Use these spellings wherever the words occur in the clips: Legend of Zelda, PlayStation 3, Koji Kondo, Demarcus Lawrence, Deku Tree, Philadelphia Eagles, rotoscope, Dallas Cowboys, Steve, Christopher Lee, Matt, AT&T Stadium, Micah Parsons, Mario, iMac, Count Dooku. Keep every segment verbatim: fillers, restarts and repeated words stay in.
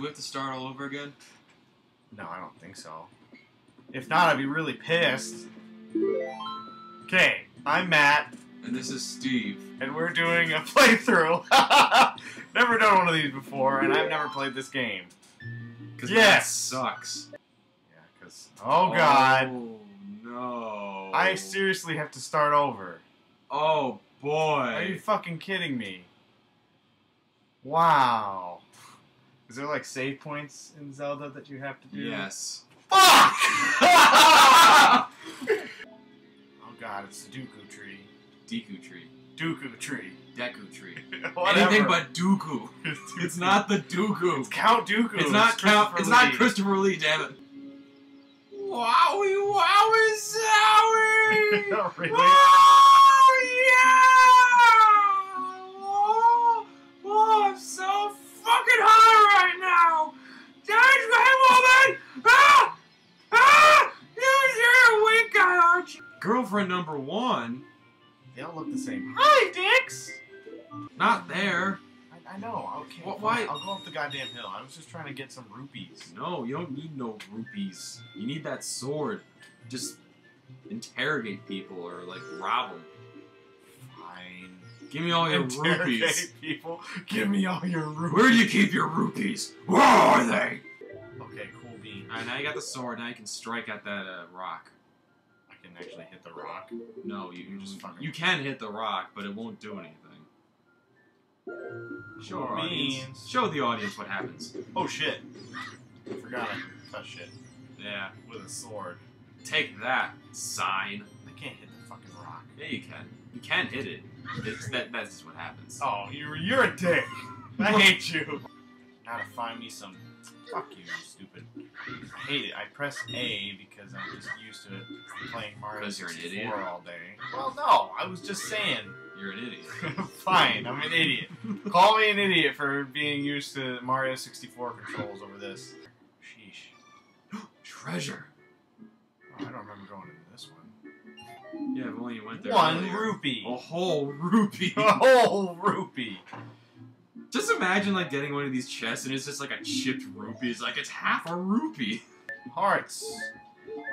Do we have to start all over again? No, I don't think so. If not, I'd be really pissed. Okay, I'm Matt. And this is Steve. And we're doing a playthrough. Never done one of these before, and I've never played this game. Because yes! That sucks. Yeah, because... Oh, God. Oh, no. I seriously have to start over. Oh, boy. Are you fucking kidding me? Wow. Is there, like, save points in Zelda that you have to do? Yes. Fuck! Oh, God, it's the Deku Tree. Deku Tree. Deku Tree. Deku Tree. Anything but Dooku. It's, it's not the Dooku. It's Count Dooku. It's, it's not Count. It's not Christopher Lee, damn it. Wowie, wowie, zowie! Not really. Oh, yeah! Oh, oh, I'm so fucking high right now! Judge my woman! Ah! Ah! You're a weak guy, aren't you? Girlfriend number one? They all look the same. Hi, dicks! Not there. I, I know. Okay. What, why? I'll go up the goddamn hill. I was just trying to get some rupees. No, you don't need no rupees. You need that sword. Just interrogate people or, like, rob them. Fine. Give me all your interrogate rupees. people. Give me all your rupees. Where do you keep your rupees? Where are they? Okay, cool beans. Alright, now you got the sword. Now you can strike at that uh, rock. Can actually hit the rock? No, you, you just fucking... You can hit the rock, but it won't do anything. Show our audience. Show the audience what happens. Oh shit. I forgot I could touch shit. Yeah. With a sword. Take that, sign. I can't hit the fucking rock. Yeah, you can. You can hit it. It's, that, that's just what happens. Oh, you're, you're a dick. I hate you. Now to find me some... Fuck you, you stupid. I hate it. I press A because I'm just used to it playing Mario sixty-four all day. Well, no, I was just saying. You're an idiot. Fine, I'm an idiot. Call me an idiot for being used to Mario sixty-four controls over this. Sheesh. Treasure! Oh, I don't remember going into this one. Yeah, well, you went there One earlier. rupee! A whole rupee! A whole rupee! Just imagine, like, getting one of these chests and it's just, like, a chipped rupee. It's like, it's half a rupee. Hearts.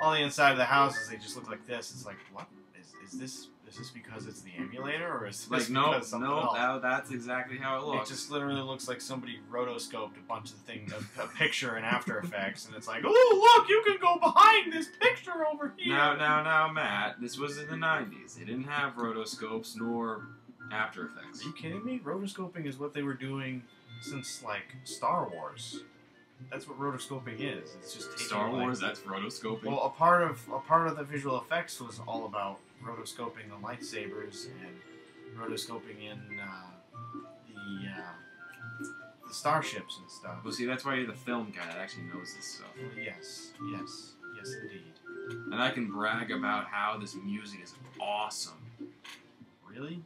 All the inside of the houses, they just look like this. It's like, what? Is, is this is this because it's the emulator? Or is this like, no, because something no, else? That, that's exactly how it looks. It just literally looks like somebody rotoscoped a bunch of things, a, a picture in After Effects, and it's like, oh, look, you can go behind this picture over here. Now, now, now, Matt, this was in the nineties. They didn't have rotoscopes, nor... After Effects. Are you kidding me? Rotoscoping is what they were doing since, like, Star Wars. That's what rotoscoping is. It's just taking Star Wars. Like, that's rotoscoping. Well, a part of a part of the visual effects was all about rotoscoping the lightsabers and rotoscoping in uh, the uh, the starships and stuff. Well, see, that's why you're the film guy that actually knows this stuff. Well, yes, yes, yes, indeed. And I can brag about how this music is awesome. Really?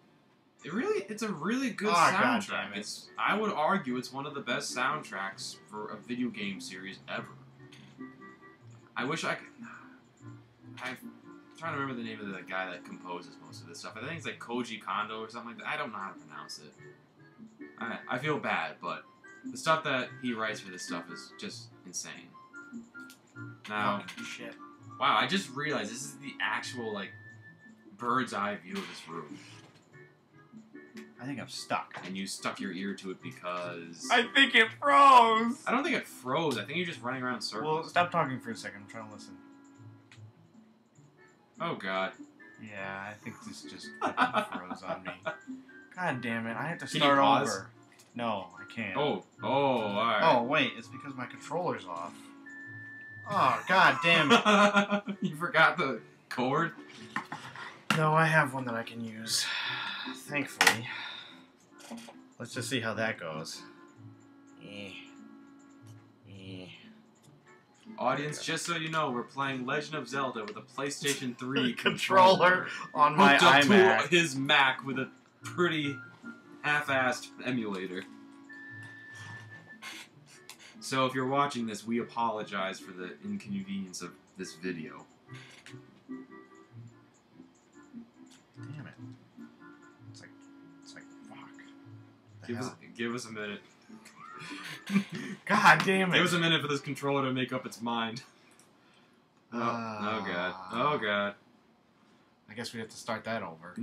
It really, it's a really good oh, soundtrack. God, it. It's, I would argue it's one of the best soundtracks for a video game series ever. I wish I could... I'm trying to remember the name of the guy that composes most of this stuff. I think it's like Koji Kondo or something like that. I don't know how to pronounce it. I, I feel bad, but the stuff that he writes for this stuff is just insane. Now, oh, shit. Wow, I just realized this is the actual, like, bird's eye view of this room. I think I'm stuck. And you stuck your ear to it because... I think it froze! I don't think it froze. I think you're just running around in circles. Well, stop talking for a second. I'm trying to listen. Oh, God. Yeah, I think this just fucking froze on me. God damn it. I have to start over. No, I can't. Oh. Oh, alright. Oh, wait. It's because my controller's off. Oh, God damn it. You forgot the cord? No, I have one that I can use. Thankfully. Let's just see how that goes. Eh. Eh. Audience, just so you know, we're playing Legend of Zelda with a PlayStation three controller, controller on my iMac. Hooked up to his Mac with a pretty half-assed emulator. So if you're watching this, we apologize for the inconvenience of this video. Damn it. It's like, it's like, fuck. Give us, give us a minute. God damn it. It was a minute for this controller to make up its mind. Oh, uh, oh God. Oh God. I guess we have to start that over. No.